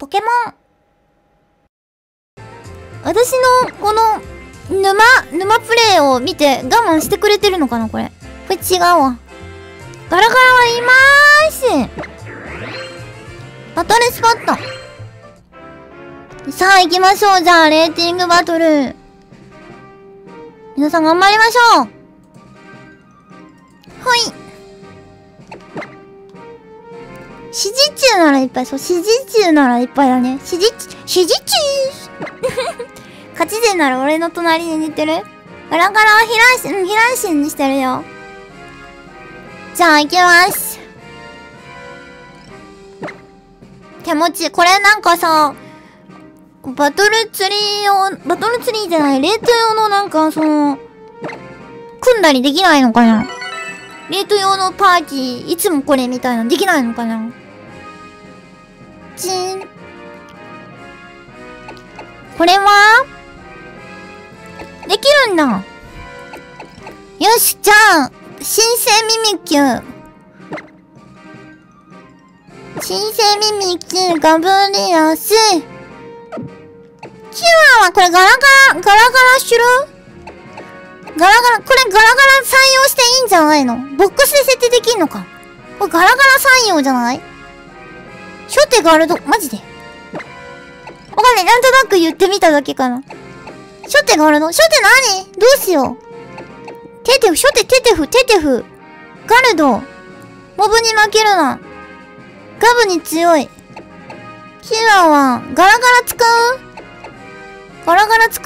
ポケモン。私のこの沼プレイを見て我慢してくれてるのかなこれ。これ違うわ。ガラガラはいまーす。バトルスポット。さあ行きましょう。じゃあレーティングバトル。皆さん頑張りましょう。ほい。支持中ならいっぱい。そう、支持中ならいっぱいだね。支持中勝ち勢なら俺の隣に寝てる。ガラガラは避難心にしてるよ。じゃあ行きます。手持ち、これなんかさ、バトルツリーじゃない、レート用のなんかその、組んだりできないのかな？レート用のパーティー、いつもこれみたいな、できないのかな？チーン。これは？できるんだ。よし、じゃあ、新生ミミキュー。新生ミミキュー、ガブリアス。キュアはこれガラガラシュル？ガラガラ、これガラガラ採用していいんじゃないの？ボックスで設定できんのか。これガラガラ採用じゃない？初手ガルド、マジで。わかんない。なんとなく言ってみただけかな。初手ガルド。初手何？どうしよう。テテフ、初手テテフ。ガルド。モブに負けるな。ガブに強い。キュアは、ガラガラ使う？ガラガラ使う？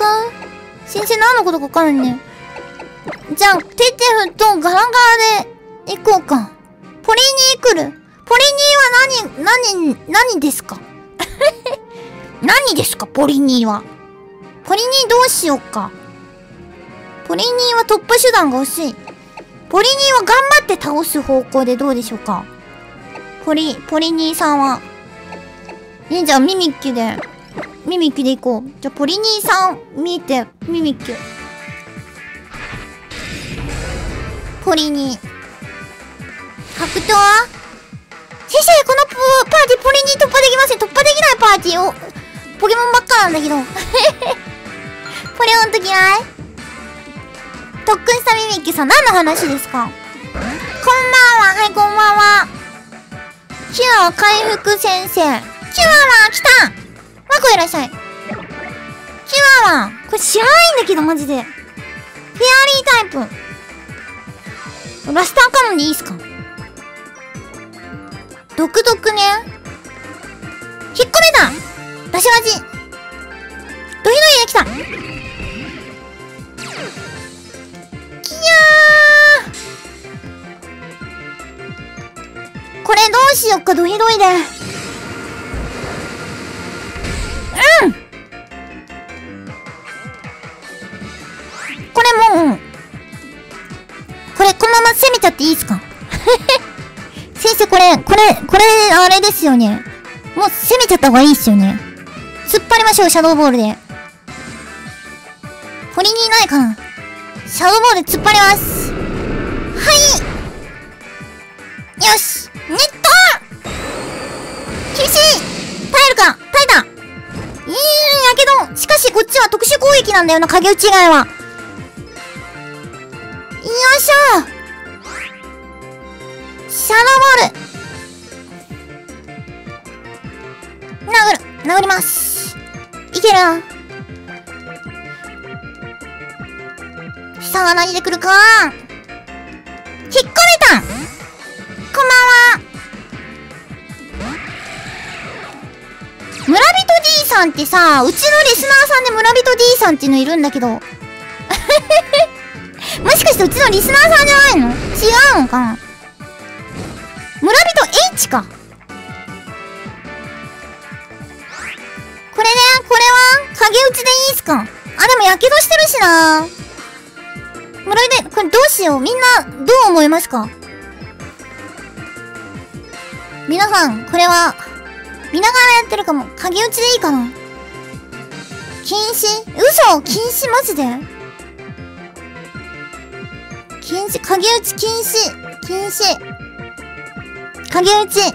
新生何のことかわかんないね。じゃあ、テテフとガラガラで行こうか。ポリニー来る。ポリニーは何ですか？何ですか、ポリニーは。ポリニーどうしようか。ポリニーは突破手段が欲しい。ポリニーは頑張って倒す方向でどうでしょうか。ポリニーさんは。じゃあミミッキュでいこう。じゃあ、ポリニーさん見て、ミミッキュ。ポリニー。格闘？先生、このパーティー、ポリニー突破できません。突破できないパーティーを、ポケモンばっかなんだけど。ポレオンと嫌い？特訓したミミッキュさん、何の話ですか？こんばんは、はい、こんばんは。キュア回復先生。キュアは来た！マコいらっしゃい。キュアは、これ知らないんだけど、マジで。フェアリータイプ。ラスターカノンでいいっすか？毒ね。引っ込めだ！出し味。ドヒドヒで来た。キヤー！これどうしよっか、ドヒドヒで。攻めちゃっていいですか？先生、これ、あれですよね。もう攻めちゃった方がいいですよね。突っ張りましょう、シャドーボールで。ポリニーないかな？シャドーボール突っ張ります。はい！よし！ネット！厳しい！耐えた！いいやけど、しかしこっちは特殊攻撃なんだよな、影打ち以外は。よいしょ！シャドーボール殴ります。いけるな。さあ、何で来るか。引っ込めた。こんばんは。村人 D さんってさ、うちのリスナーさんで村人 D さんっていうのいるんだけど。もしかしてうちのリスナーさんじゃないの？違うのかな？村人 H か。これね、これは影打ちでいいっすか？あ、でもやけどしてるしな。村人、これどうしよう。みんな、どう思いますか？皆さん、これは、見ながらやってるかも。影打ちでいいかな？禁止？嘘！禁止？マジで？禁止？影打ち禁止！禁止！影打ち。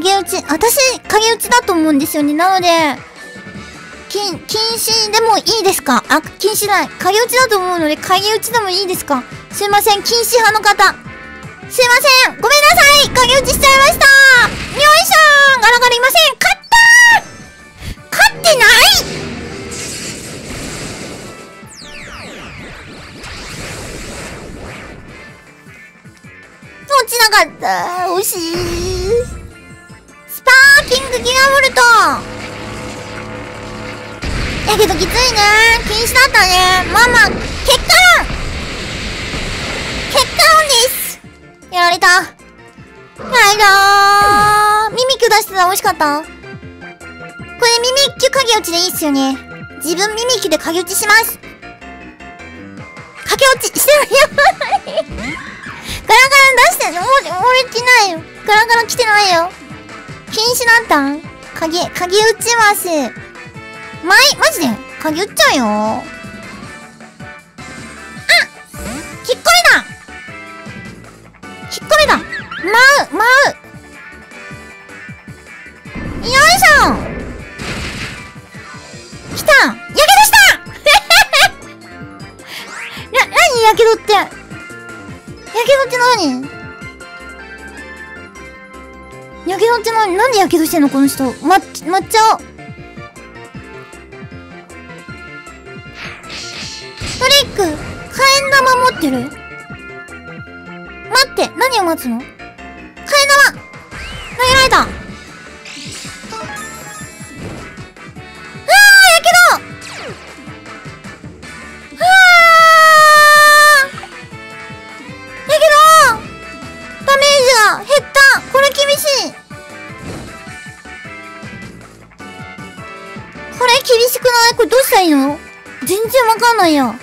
影打ち、私、影打ちだと思うんですよね。なので、禁止でもいいですか？あ、禁止ない。影打ちだと思うので、影打ちでもいいですか？すいません、禁止派の方。すいません、ごめんなさい、影打ちしちゃいました。よいしょー、ガラガラいません。勝ったー、勝ってない。落ちなかった、惜しい。スパーキングギガボルトやけどきついね。禁止だったね。まあまあ、結果論です。やられた。はいだー。ミミキュ出してたら美味しかった。これミミキュ影打ちでいいっすよね。自分ミミキュで影打ちします。影落ちしてないよ。ガラガラ出してる。もう、俺来ないよ。ガラガラ来てないよ。禁止だったん？影打ちます。マジで鍵打っちゃうよ。あ、引っ込めだ、引っ込めだ。舞う。よいしょ、来た、やけどした。なにやけどって、やけどって何？やけどって何？なんでやけどしてんのこの人。抹茶を。火炎玉持ってる？待って、何を待つの？火炎玉投げられた。うわー、やけど。うわー、やけどダメージが減った。これ厳しい、これ厳しくない？これどうしたらいいの？全然わかんないや。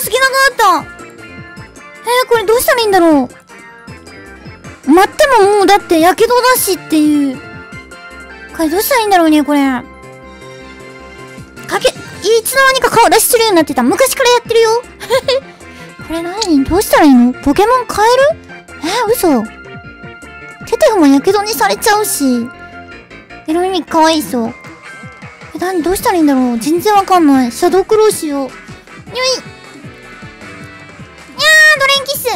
助けなかった。これどうしたらいいんだろう。待ってももうだってやけどだしっていう。これどうしたらいいんだろうね。これいつの間にか顔出しするようになってた。昔からやってるよ。これ何、どうしたらいいの？ポケモン変える？嘘。テテフもやけどにされちゃうし、エロミかわいいそう。何、どうしたらいいんだろう。全然わかんない。シャドウクロウしよう。よい、ドレンキッス。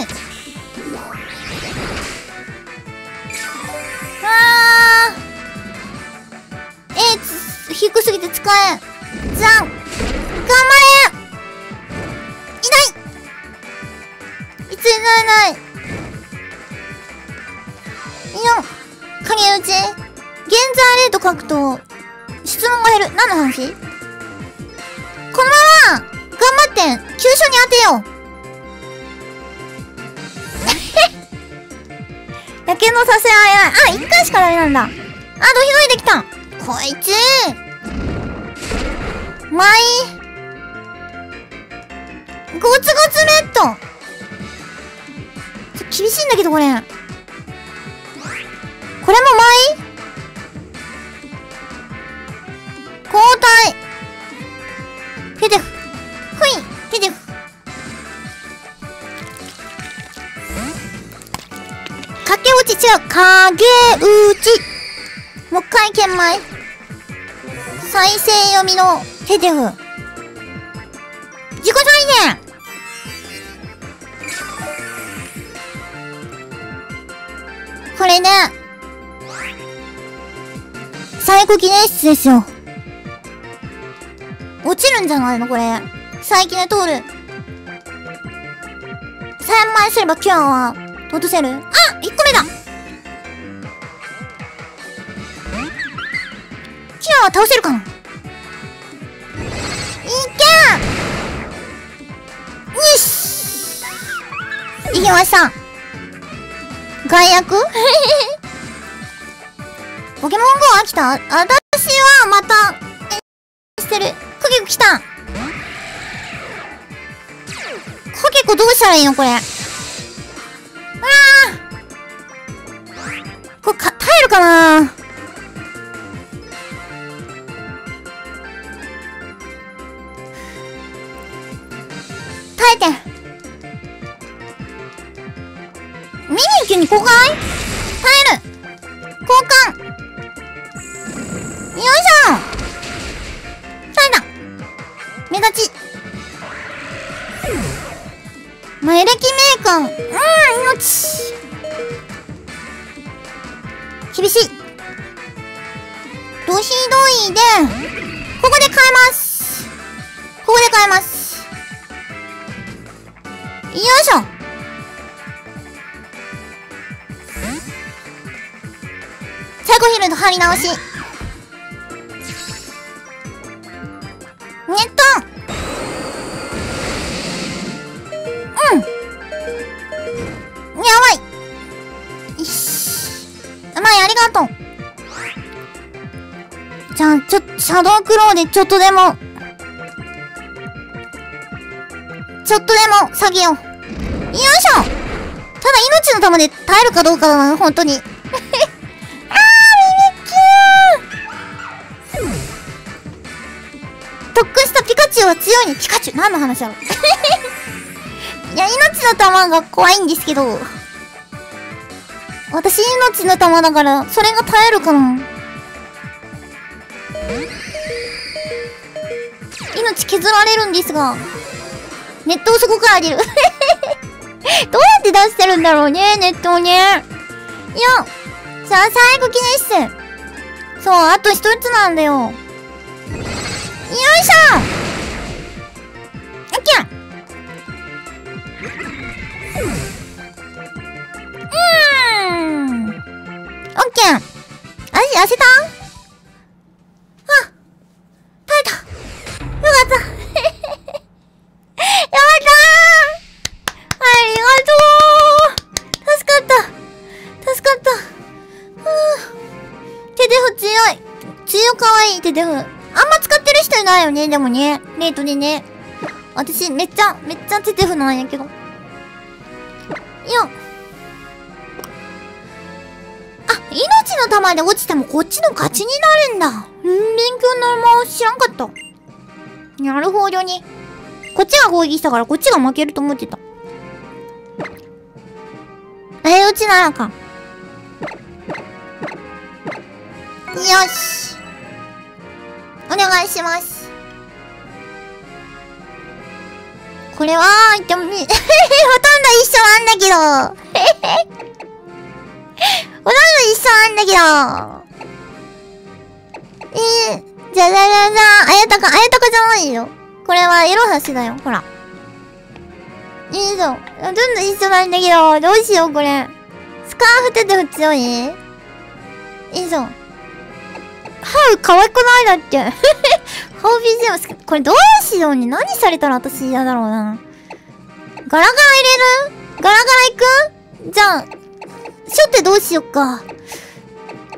あー、低すぎて使えん。じゃん、頑張れ。痛い、いついないよ。影打ち、現在レート書くと質問が減る。何の話？このまま頑張って急所に当てよう。やけどさせられない。あ、1回しかダメなんだ。あ、土俵できた。こいつー。マイ。ゴツゴツネット。厳しいんだけど、これ。これもマイ？交代。テテフ。ほい、テテフ。違う、影打ち。もう一回研磨。再生読みのテテフ。自己再現。これね、最高記念室ですよ。落ちるんじゃないのこれ。最近で通る。3枚すれば今日は落とせる。あ、1個目だ。倒せるかな。いけん。よし、いけました。外役。ポケモン GO 飽きた。私はまたしてる。コケコ来た。コケコどうしたらいいのこれ。うわー、これ耐えるかな。ミニキュに5回換。よいしょ。耐えた。目立ち。まあ、エレキメーカー。命。厳しい。どひどいで、ここで変えます。ここで変えます。よいしょ。サイコフィールド貼り直し。ネット。やばい。よし。うまい、ありがとう。じゃあ、シャドウクロウでちょっとでも下げよう。よいしょ。ただ命の玉で耐えるかどうかだな、本当に。強いね、ピカチュウ。何の話だろう。いや、命の玉が怖いんですけど。私、命の玉だから、それが耐えるかな。命削られるんですが、ネットをそこから上げる。どうやって出してるんだろうね、ネットをね。いや、じゃあ最後記念室。そう、あと一つなんだよ。よいしょ。痩せた？あ、耐えた。よかった。やばったー。ありがとう。助かった。手デフ強いかわいい手デフ。あんま使ってる人いないよね、でもね。レートでね。私、めっちゃ手デフなんやけど。よっ。命の玉で落ちてもこっちの勝ちになるんだ。勉強になるもん。知らんかった。なるほどね。こっちが攻撃したからこっちが負けると思ってた。落ちならか。よし。お願いします。これは、ほとんど一緒なんだけど。ほとんど一緒なんだけど。じゃあ、あやたかじゃないよ。これはエロハシだよ、ほら。いいぞ。ほとんど一緒なんだけど、どうしよう、これ。スカーフ手で強い？いいぞ。ハウ、可愛くないだって。ハウビジュアル、これどうしようね。何されたら私嫌だろうな。ガラガラいく？じゃあ、初手どうしよっか。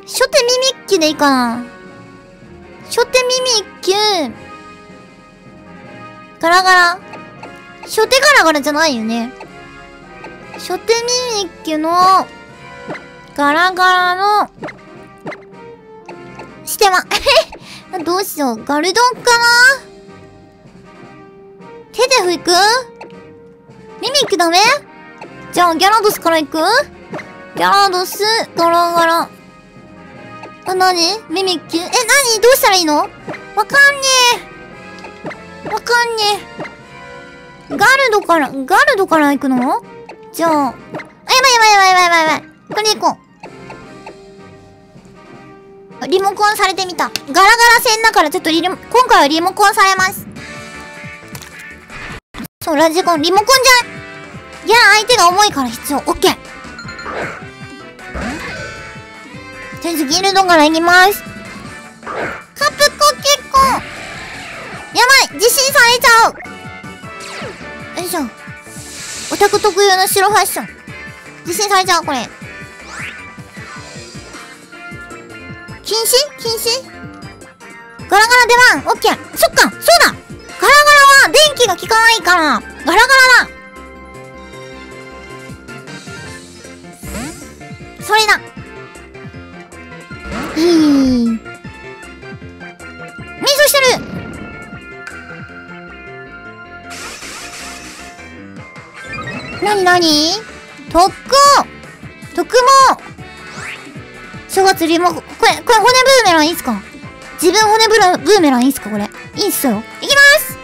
初手耳っきでいいかな。初手耳っき。ガラガラ。初手ガラガラじゃないよね。初手耳っきの、ガラガラの、してま、どうしよう。ガルドンかな？手で吹く？ミミックダメ？じゃあ、ギャラドスから行く？ギャラドス、ガラガラ。あ、なに？ミミッキュ？え、なに？どうしたらいいの？わかんねえ。ガルドから行くの？じゃあ、やばい。これで行こう。リモコンされてみた。ガラガラ線だからちょっと今回はリモコンされます。そう、ラジコン、リモコンじゃん。いや、相手が重いから必要。オッケー。とりあえずギルドからいきます。カプコ結構。やばい、自信されちゃう。よいしょ。オタク特有の白ファッション。自信されちゃう、これ。禁止？ガラガラ出番。オッケー。そっか、そうだ。ガラガラは電気が効かないから、ガラガラだ。それだ。ミートしてる。なに特攻。正月リモコン。これ骨ブーメランいいっすか？自分骨ブーメランいいっすかこれ。いいっすよ。いきます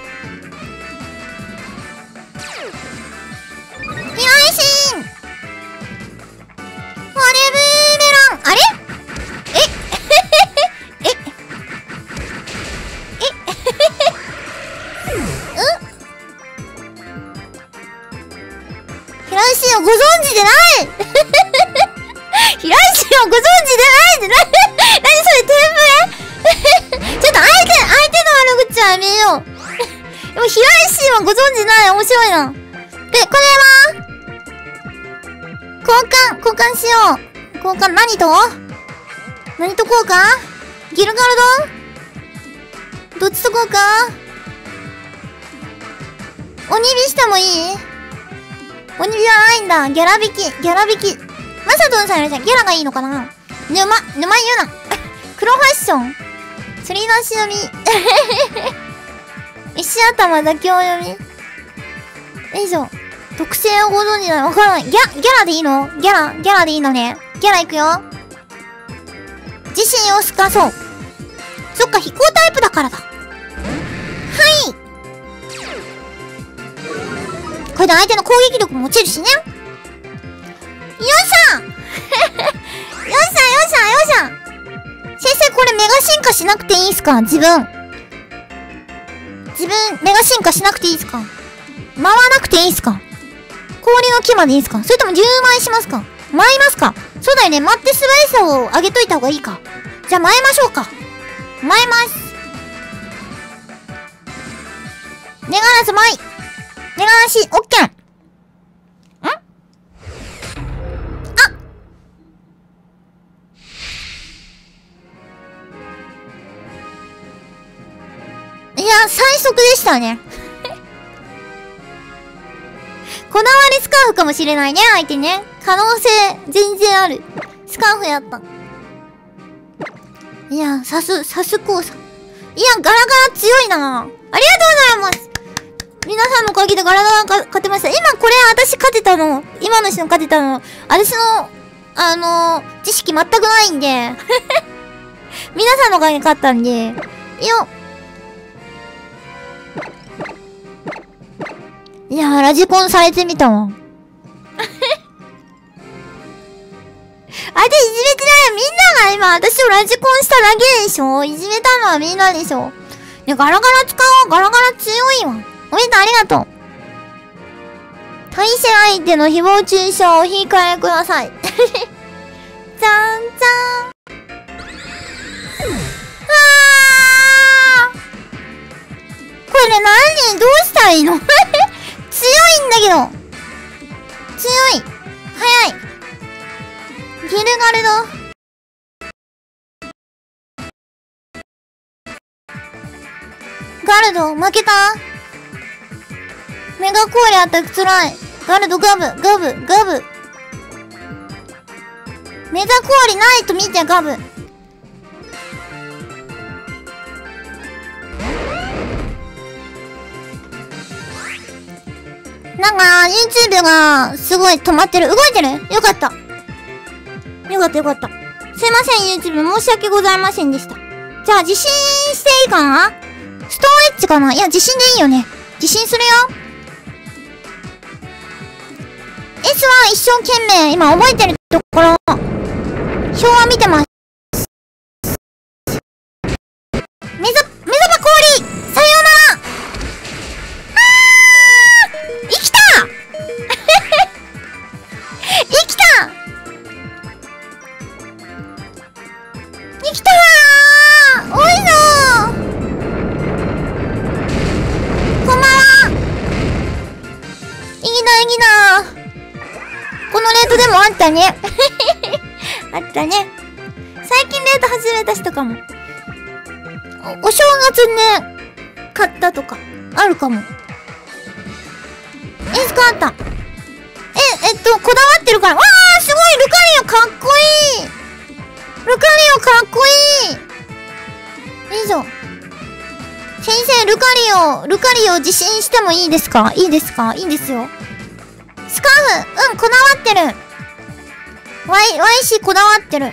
よいしん。骨ブーメラン。あれご存知でない。平石をご存知でないって何それ天文。ちょっと相手の悪口はやめよう。でも平石はご存知ない。面白いな。で、これは交換しよう。交換何と何と交換？ギルガルド？どっちと交換？鬼火してもいい？鬼じゃないんだ。ギャラ引き、ギャラ引き。マサトンさんいらっしゃい。ギャラがいいのかな。沼言うな。黒ファッション。釣り出し読み。石頭妥協読み。よいしょ。特性をご存じない。わからない。ギャラでいいの？ギャラでいいのね。ギャラいくよ。自身を透かそう。そっか、飛行タイプだからだ。はい。これで相手の攻撃力も落ちるしね。よっしゃよっしゃよっしゃ。先生、これメガ進化しなくていいっすか？自分、メガ進化しなくていいっすか？回らなくていいっすか？氷の木までいいっすか？それとも10枚しますか？舞いますか？そうだよね。舞って素早さを上げといた方がいいか。じゃあ舞いましょうか。舞います。願わず舞い。メガ足、オッケー。ん？あ！いや、最速でしたね。こだわりスカーフかもしれないね、相手ね。可能性、全然ある。スカーフやった。いや、さす交差。いや、ガラガラ強いな。ありがとうございます。皆さんのおかげでガラガラ勝てました。今これ私勝てたの、今の人勝てたの、私の、知識全くないんで、皆さんのおかげで勝ったんで、よっ。いやー、ラジコンされてみたわ。あれ、いじめてないよ。みんなが今私をラジコンしただけでしょ。いじめたのはみんなでしょ。ね、ガラガラ使おう。ガラガラ強いわ。おめでとう、ありがとう。対戦相手の誹謗中傷をお控えください。じゃんじゃん。あー、これ何？どうしたらいいの？強いんだけど。強い。早い。ギルガルド。ガルド、負けた？メガコーレアタックつらい。ガルドガブ。メガコーレないと見て、ガブ。ガブなんか、YouTube がすごい止まってる。動いてる？よかった。よかった。すいません、YouTube 申し訳ございませんでした。じゃあ、受信していいかな？ストレッチかな？いや、受信でいいよね。受信するよ。S は一生懸命、今覚えてるところ、表は見てます。メゾバ氷さようなら。あー、生きた。生きたー。おいのー、こんばんは。いいなー。このレートでもあったね。あったね。最近レート始めた人かも。お正月ね、買ったとか、あるかも。エスカータ。こだわってるから。わー、すごい。ルカリオかっこいい。以上。先生、ルカリオ受信してもいいですか？いいんですよ。スカーフ、うん、こだわってる。 YC こだわってる。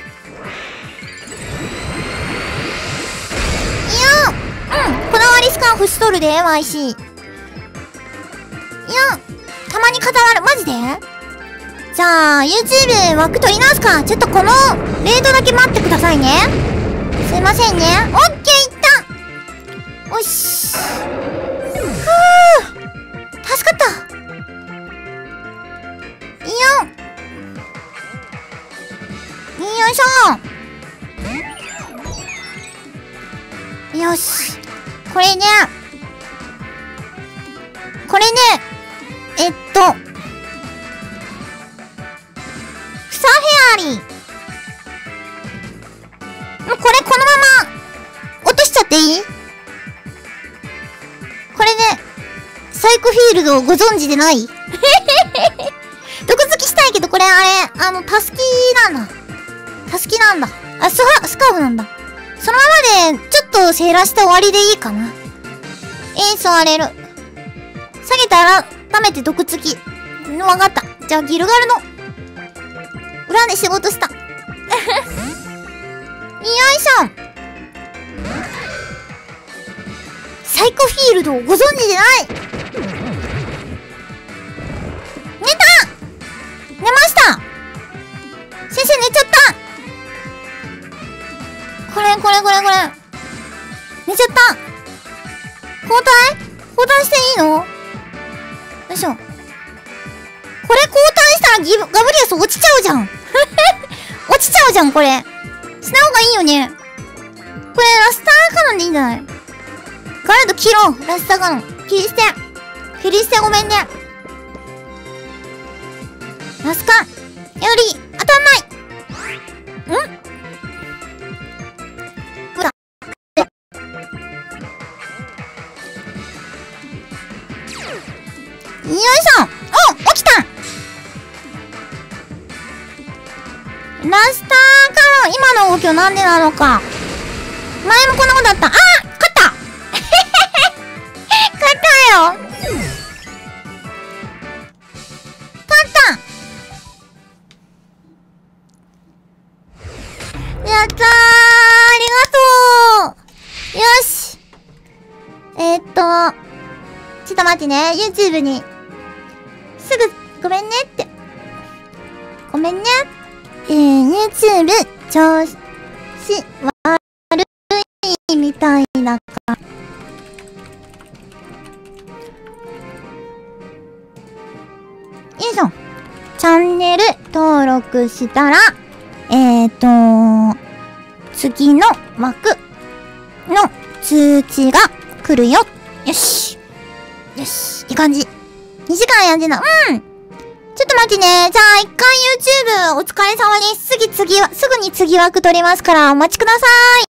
ナーフしとるで YC。 いやたまに飾られ、マジで。じゃあ YouTube 枠取り直すか。ちょっとこのレートだけ待ってくださいね。すいませんね。オッケー、いった。おし、ふぅ、助かった。いいよ、よいしょ。よし、これね、これね、草フェアリー、もうこれこのまま落としちゃっていい？これね、サイコフィールドをご存知でない？毒好きしたいけど、これあれ、パスキーなんだ。タスキなんだ。あ、スカーフなんだ。そのままで、ちょっと減らして終わりでいいかな。座れる。下げて改めて毒つき。わかった。じゃあ、ギルガルの裏で仕事した。よいしょ。サイコフィールドをご存知でない。寝た！寝ました！先生寝ちゃった！これ寝ちゃった。交代していいの？よいしょ。これ交代したらガブリアス落ちちゃうじゃん。落ちちゃうじゃん。これしない方がいいよね。これラスターカノンでいいんじゃない？ガルド切ろう。ラスターカノン切り捨て、ごめんね。ラスカより当たんない。ん？よいしょ。お、起きた。ラスターから今の動きはなんでなのか。前もこんなことあった。あ、勝った。勝ったよ。勝った。やったー、ありがとう。よし、ちょっと待ってね。 YouTube にすぐ、ごめんねって。ごめんね。YouTube、調子悪いみたいだから。よいしょ。チャンネル登録したら、次の枠の通知が来るよ。よし。よし。いい感じ。2時間やんでな。うん。ちょっと待ってね。じゃあ、一回 YouTube お疲れ様です。すぐに次枠取りますから、お待ちください。